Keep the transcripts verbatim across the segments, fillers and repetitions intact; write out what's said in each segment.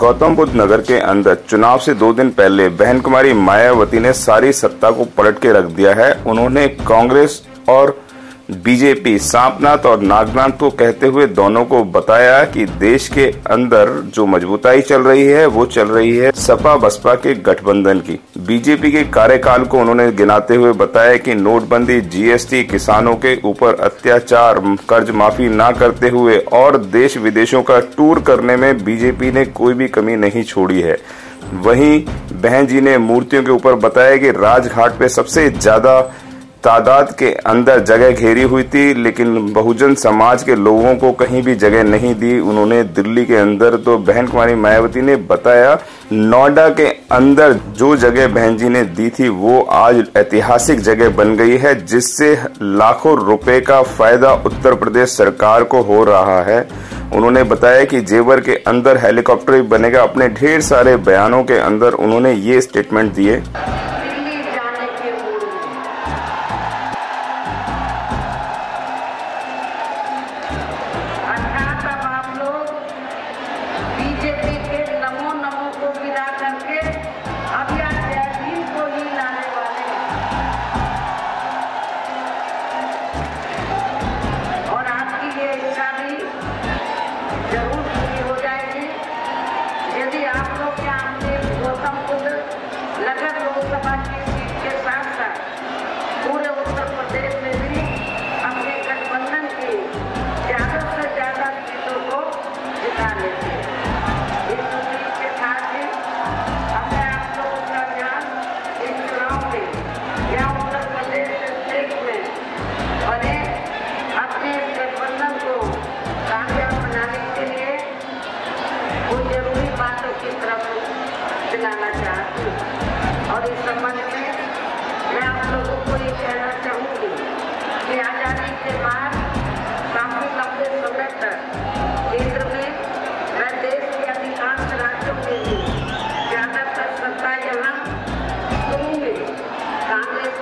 गौतम बुद्ध नगर के अंदर चुनाव से दो दिन पहले बहन कुमारी मायावती ने सारी सत्ता को पलट के रख दिया है। उन्होंने कांग्रेस और बीजेपी सांपनाथ और नागनाथ को कहते हुए दोनों को बताया कि देश के अंदर जो मजबूताई चल रही है वो चल रही है सपा बसपा के गठबंधन की। बीजेपी के कार्यकाल को उन्होंने गिनाते हुए बताया कि नोटबंदी, जीएसटी, किसानों के ऊपर अत्याचार, कर्ज माफी ना करते हुए और देश विदेशों का टूर करने में बीजेपी ने कोई भी कमी नहीं छोड़ी है। वहीं बहन जी ने मूर्तियों के ऊपर बताया कि राजघाट पे सबसे ज्यादा तादाद के अंदर जगह घेरी हुई थी, लेकिन बहुजन समाज के लोगों को कहीं भी जगह नहीं दी उन्होंने दिल्ली के अंदर। तो बहन कुमारी मायावती ने बताया नोएडा के अंदर जो जगह बहन जी ने दी थी वो आज ऐतिहासिक जगह बन गई है, जिससे लाखों रुपए का फायदा उत्तर प्रदेश सरकार को हो रहा है। उन्होंने बताया कि जेवर के अंदर हेलीकॉप्टर भी बनेगा। अपने ढेर सारे बयानों के अंदर उन्होंने ये स्टेटमेंट दिए। कांग्रेस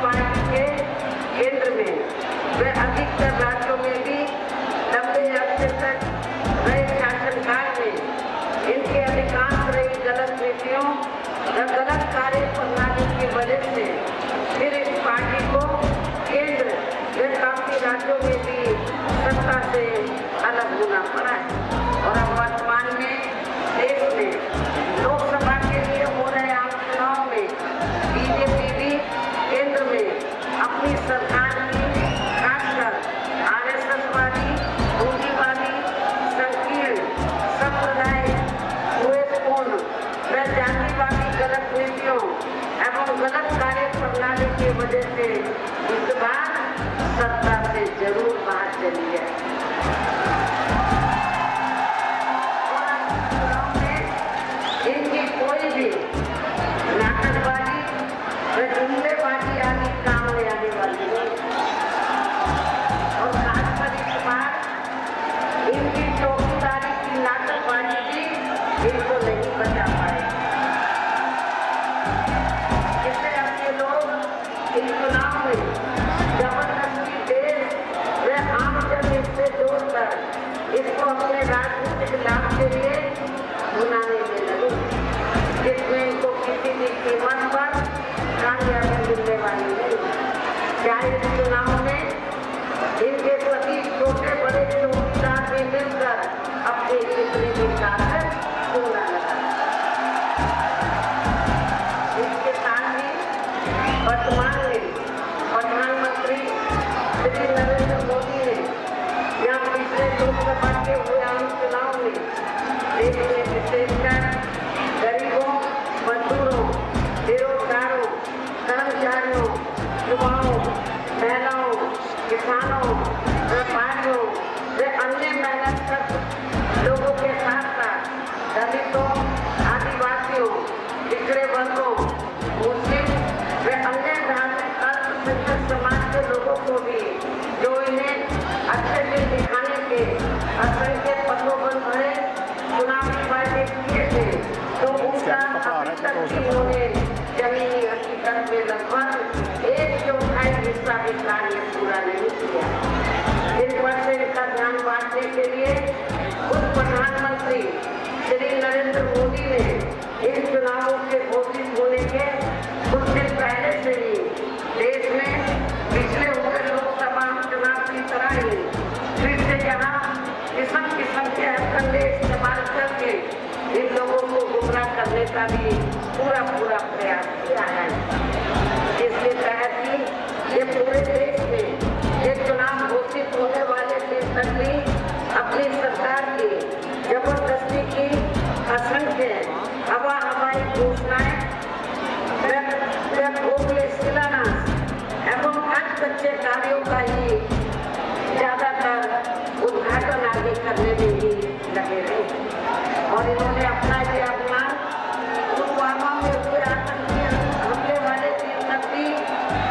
पार्टी के केंद्र में वे अधिकतर राज्यों में भी लंबे अरसे तक रहे शासनकाल में इनके अधिकांश रही गलत नीतियों और गलत कार्य प्रणाली की वजह से फिर इस पार्टी को केंद्र व काफी राज्यों में भी सत्ता से अलग होना पड़ा है। और अब वर्तमान में देश में लोकसभा के लिए हो रहे आम चुनाव में बीजेपी अपनी सरकार की खासकर आरएसएसवादी, पूंजीवादी, संकीर्ण, सांप्रदायिक, द्वेषपूर्ण व जातिवादी गलत नीतियों एवं गलत कार्य प्रणाली की वजह से इस बार सत्ता से जरूर बाहर चली है। असंख्य पदों पर भरे चुनावी वादे किए थे तो उनका कार्य पूरा नहीं किया। इस मसले का ध्यान बांटने के लिए खुद प्रधानमंत्री श्री नरेंद्र मोदी ने इन चुनावों के घोषित होने के कुछ दिन पहले से ही देश में पिछले हुए लोकसभा चुनाव की तरह ही फिर से यहाँ किस्म किस्म के हथकंडे इस्तेमाल करके इन लोगों को गुमराह करने का भी पूरा पूरा प्रयास किया है। इसके तहत ही ये पूरे देश में ये चुनाव घोषित होने वाले दिन तक भी अपनी सरकार की जबरदस्ती की असंख्य हवा हवाई घोषणाएं, शिलान्यास एवं अन्य कच्चे कार्यों का ही ज्यादातर उद्घाटन आगे करने में ही लगे रहे और इन्होंने अपना यह अभियान पुलवामा में हुए आतंकी हमले वाले दिन तक भी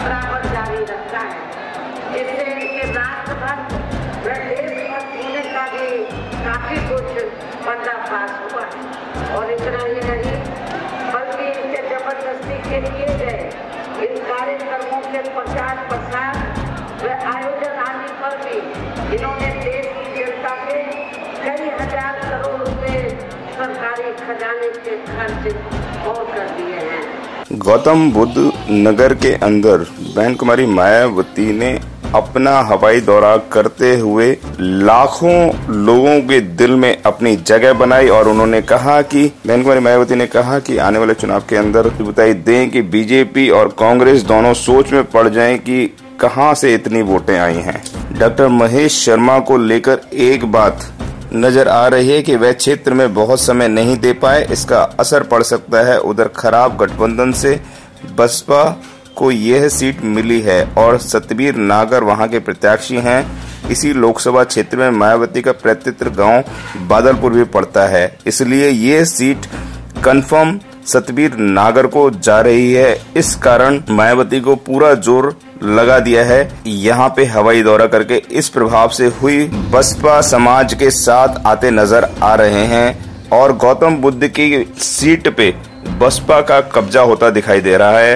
बराबर जारी रखता है। इससे इनके राष्ट्र भक्त व देश भक्त होने का भी काफी कुछ पर्दाफाश हुआ है और इतना ही नहीं बल्कि इनके जबरदस्ती के लिए गए इन कार्यक्रमों के प्रचार प्रसार व आयोजन आदि पर भी इन्होंने देश की जनता के कई हजार करोड़ रुपए सरकारी खजाने के खर्च और कर दिए हैं। गौतम बुद्ध नगर के अंदर बहन कुमारी मायावती ने अपना हवाई दौरा करते हुए लाखों लोगों के दिल में अपनी जगह बनाई और उन्होंने कहा कि बहन कुमारी मायावती ने कहा कि आने वाले चुनाव के अंदर बताई दें कि बीजेपी और कांग्रेस दोनों सोच में पड़ जाएं कि कहां से इतनी वोटें आई हैं। डॉक्टर महेश शर्मा को लेकर एक बात नजर आ रही है कि वह क्षेत्र में बहुत समय नहीं दे पाए, इसका असर पड़ सकता है। उधर खराब गठबंधन से बसपा को यह सीट मिली है और सतबीर नागर वहां के प्रत्याशी हैं। इसी लोकसभा क्षेत्र में मायावती का प्रत्याशी गांव बादलपुर भी पड़ता है, इसलिए यह सीट कंफर्म सतबीर नागर को जा रही है। इस कारण मायावती को पूरा जोर लगा दिया है यहाँ पे हवाई दौरा करके। इस प्रभाव से हुई बसपा समाज के साथ आते नजर आ रहे हैं और गौतम बुद्ध की सीट पे बसपा का कब्जा होता दिखाई दे रहा है।